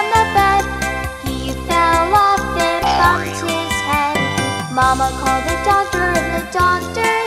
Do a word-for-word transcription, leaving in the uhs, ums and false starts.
on the bed. He fell off and bumped his head. Mama called the doctor and the doctor